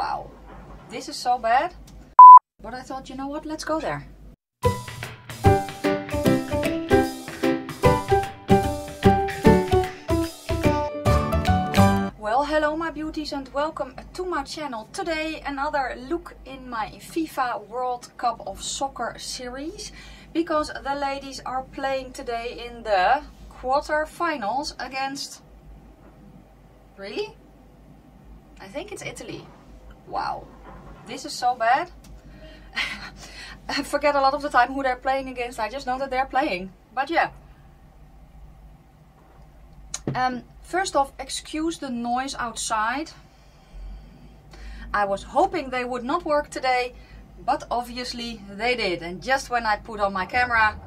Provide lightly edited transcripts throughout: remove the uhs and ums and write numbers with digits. Wow, this is so bad. But I thought, you know what, let's go there. Well, hello my beauties and welcome to my channel. Today another look in my FIFA World Cup of Soccer series. Because the ladies are playing today in the quarterfinals against... Really? I think it's Italy. Wow, this is so bad. I forget a lot of the time who they're playing against. I just know that they're playing. But yeah. First off, excuse the noise outside. I was hoping they would not work today, but obviously they did. And just when I put on my camera,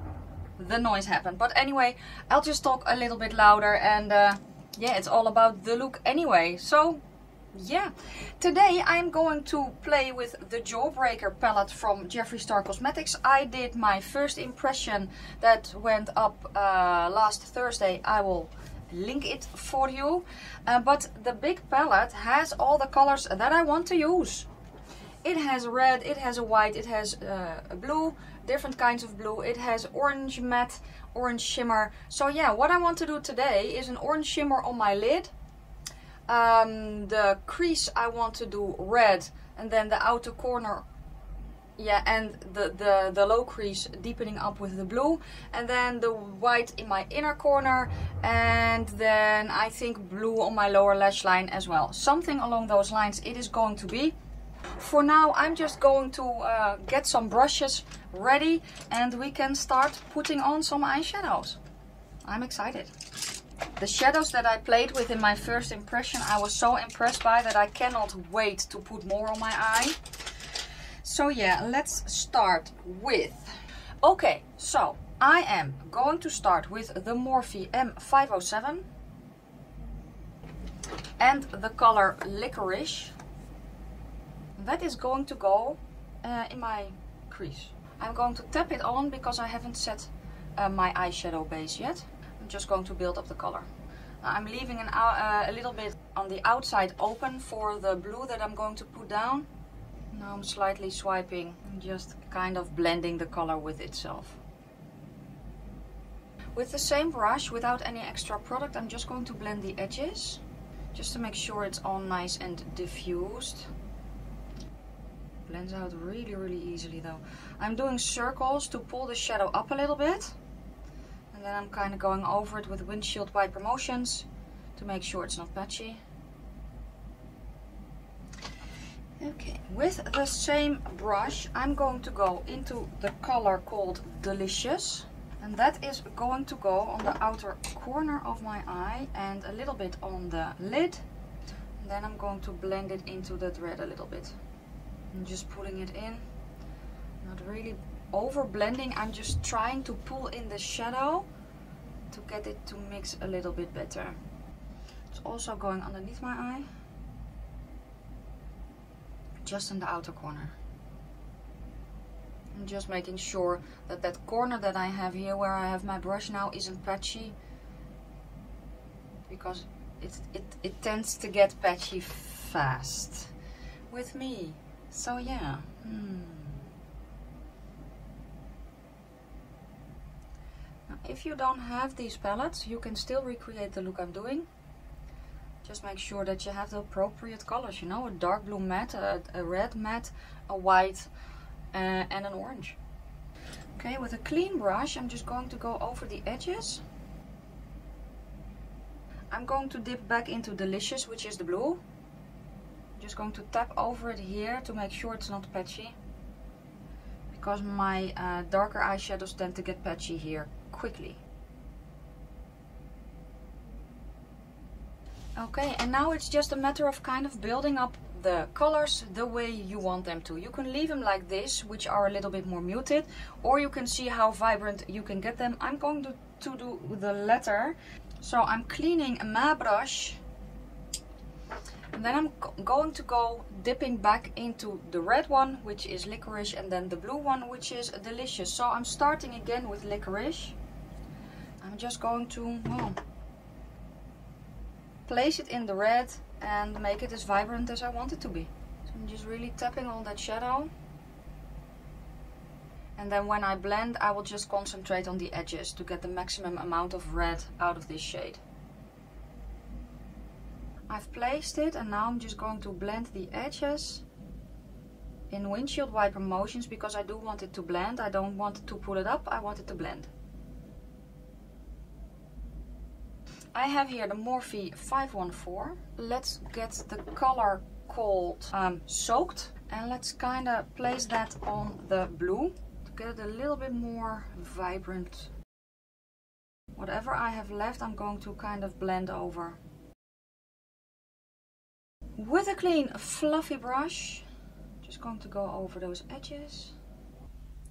the noise happened. But anyway, I'll just talk a little bit louder. And yeah, it's all about the look anyway. So... yeah, today I'm going to play with the Jawbreaker palette from Jeffree Star Cosmetics. I did my first impression that went up last Thursday. I will link it for you. But the big palette has all the colors that I want to use. It has red, it has a white, it has a blue, different kinds of blue. It has orange matte, orange shimmer. So yeah, what I want to do today is an orange shimmer on my lid. The crease I want to do red, and then the outer corner, yeah, and the low crease deepening up with the blue, and then the white in my inner corner, and then I think blue on my lower lash line as well. Something along those lines it is going to be. For now I'm just going to get some brushes ready and we can start putting on some eyeshadows. I'm excited. The shadows that I played with in my first impression, I was so impressed by that I cannot wait to put more on my eye. So yeah, let's start with... okay, so I am going to start with the Morphe M507 and the color Licorice. That is going to go in my crease. I'm going to tap it on because I haven't set my eyeshadow base yet. Just going to build up the color. Now I'm leaving a little bit on the outside open for the blue that I'm going to put down. Now I'm slightly swiping and just kind of blending the color with itself. With the same brush, without any extra product, I'm just going to blend the edges just to make sure it's all nice and diffused. Blends out really, really easily though. I'm doing circles to pull the shadow up a little bit. And then I'm kind of going over it with windshield wiper motions to make sure it's not patchy. Okay, with the same brush I'm going to go into the color called Delicious. And that is going to go on the outer corner of my eye and a little bit on the lid. And then I'm going to blend it into that red a little bit. I'm just pulling it in. Not really over blending, I'm just trying to pull in the shadow to get it to mix a little bit better. It's also going underneath my eye, just in the outer corner. I'm just making sure that that corner that I have here where I have my brush now isn't patchy, because it tends to get patchy fast with me. So yeah. If you don't have these palettes, you can still recreate the look I'm doing. Just make sure that you have the appropriate colors, you know, a dark blue matte, a red matte, a white and an orange. Okay, with a clean brush, I'm just going to go over the edges. I'm going to dip back into Delicious, which is the blue. I'm just going to tap over it here to make sure it's not patchy. Because my darker eyeshadows tend to get patchy here quickly. Okay, and now it's just a matter of kind of building up the colors the way you want them to. You can leave them like this, which are a little bit more muted, or you can see how vibrant you can get them. I'm going to do the latter. So I'm cleaning my brush, and then I'm going to go dipping back into the red one, which is Licorice, and then the blue one, which is Delicious. So I'm starting again with Licorice. I'm just going to place it in the red and make it as vibrant as I want it to be. So I'm just really tapping on that shadow. And then when I blend, I will just concentrate on the edges to get the maximum amount of red out of this shade. I've placed it and now I'm just going to blend the edges in windshield wiper motions because I do want it to blend. I don't want to pull it up, I want it to blend. I have here the Morphe 514. Let's get the color called Soaked, and let's kind of place that on the blue to get it a little bit more vibrant. Whatever I have left, I'm going to kind of blend over. With a clean fluffy brush, just going to go over those edges.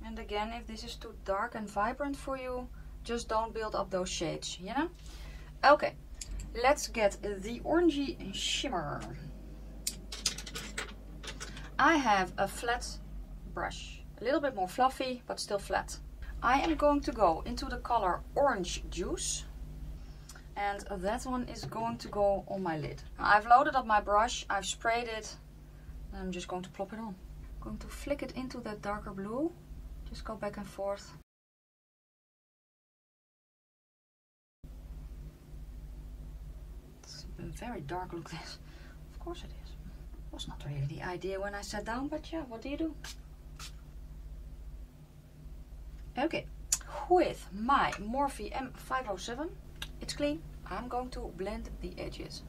And again, if this is too dark and vibrant for you, just don't build up those shades, you know? Okay, let's get the orangey shimmer. I have a flat brush, a little bit more fluffy, but still flat. I am going to go into the color Orange Juice. And that one is going to go on my lid. I've loaded up my brush, I've sprayed it, and I'm just going to plop it on. I'm going to flick it into that darker blue. Just go back and forth. It's a very dark look, this. Of course it is. It was not really the idea when I sat down, but yeah, what do you do? Okay, with my Morphe M507. It's clean. I'm going to blend the edges.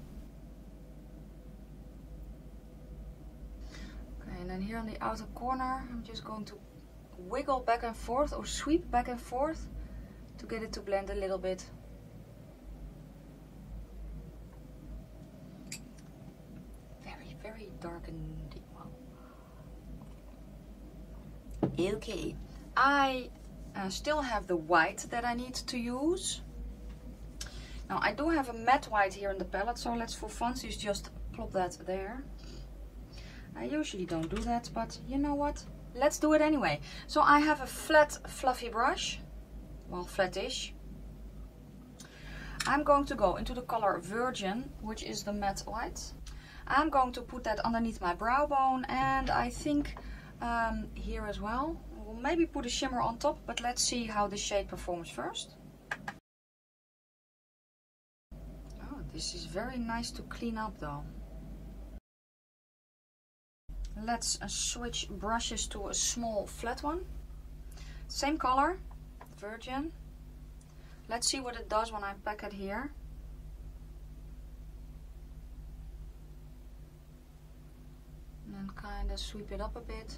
Okay, and then here on the outer corner, I'm just going to wiggle back and forth or sweep back and forth to get it to blend a little bit. Very, very dark and deep. Wow. Okay, I still have the white that I need to use. Now I do have a matte white here in the palette, so let's for funsies just plop that there. I usually don't do that, but you know what? Let's do it anyway. So I have a flat fluffy brush, well flattish. I'm going to go into the color Virgin, which is the matte white. I'm going to put that underneath my brow bone and I think here as well. We'll maybe put a shimmer on top, but let's see how the shade performs first. This is very nice to clean up though. Let's switch brushes to a small flat one. Same color, Virgin. Let's see what it does when I pack it here. And then kind of sweep it up a bit.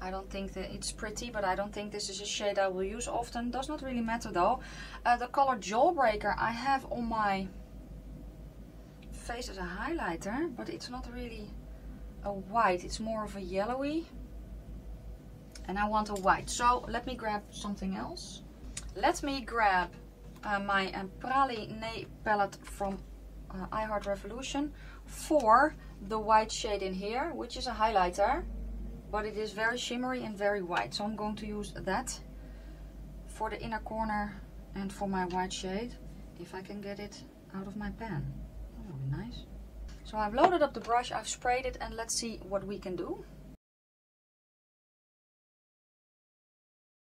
I don't think that it's pretty, but I don't think this is a shade I will use often. Does not really matter though. The color Jawbreaker I have on my face as a highlighter, but it's not really a white. It's more of a yellowy. And I want a white. So let me grab something else. Let me grab my Praline palette from I Heart Revolution for the white shade in here, which is a highlighter. But it is very shimmery and very white, so I'm going to use that for the inner corner and for my white shade, if I can get it out of my pan. That would be nice. So I've loaded up the brush, I've sprayed it, and let's see what we can do.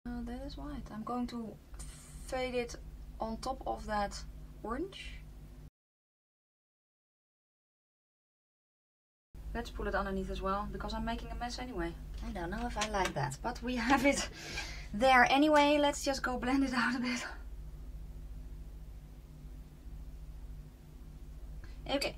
That is white. I'm going to fade it on top of that orange. Let's pull it underneath as well, because I'm making a mess anyway. I don't know if I like that, but we have it there anyway. Let's just go blend it out a bit. Okay,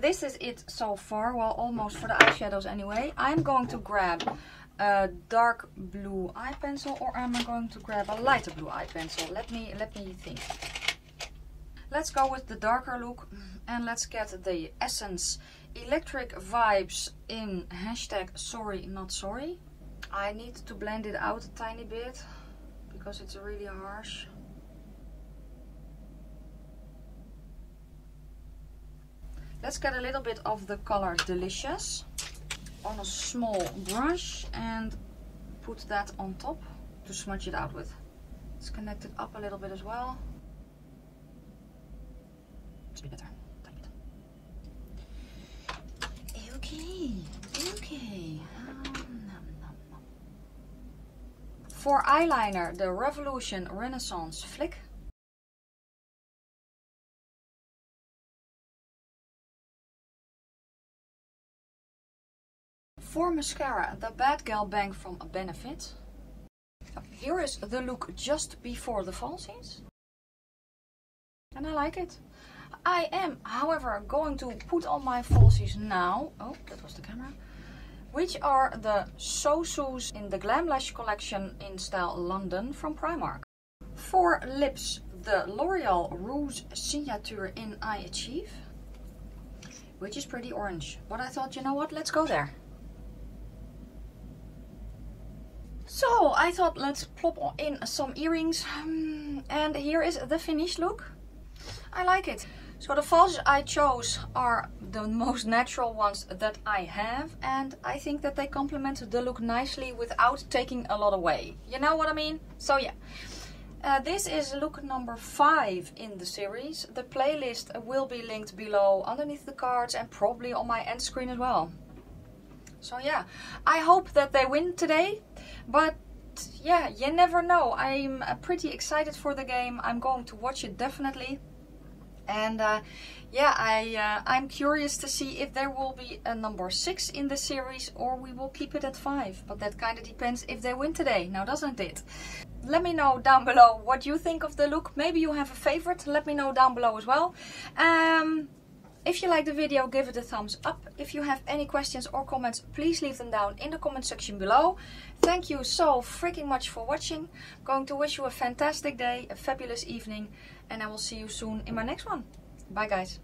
this is it so far. Well, almost for the eyeshadows anyway. I'm going to grab a dark blue eye pencil, or am I going to grab a lighter blue eye pencil? Let me think. Let's go with the darker look, and let's get the Essence Electric Vibes in #sorrynotsorry. I need to blend it out a tiny bit, because it's really harsh. Let's get a little bit of the color Delicious on a small brush and put that on top to smudge it out with. Let's connect it up a little bit as well. Better. Okay. Voor eyeliner de Revolution Renaissance Flick. Voor mascara de Bad Gal Bang from Benefit. Here is the look just before the falsies. And I like it. I am, however, going to put on my falsies now. Oh, that was the camera. Which are the So-So's in the Glam Lash Collection in Style London from Primark. For lips, the L'Oreal Rouge Signature in I Achieve. Which is pretty orange. But I thought, you know what, let's go there. So, I thought let's plop in some earrings. And here is the finished look. I like it. So the falsies I chose are the most natural ones that I have. And I think that they complement the look nicely without taking a lot away. You know what I mean? So yeah. This is look number 5 in the series. The playlist will be linked below underneath the cards and probably on my end screen as well. So yeah, I hope that they win today, but yeah, you never know. I'm pretty excited for the game. I'm going to watch it definitely. And yeah, I'm curious to see if there will be a number 6 in the series or we will keep it at 5. But that kind of depends if they win today, now doesn't it? Let me know down below what you think of the look. Maybe you have a favorite. Let me know down below as well. If you like the video, give it a thumbs up. If you have any questions or comments, please leave them down in the comment section below. Thank you so freaking much for watching. I'm going to wish you a fantastic day, a fabulous evening, and I will see you soon in my next one. Bye guys.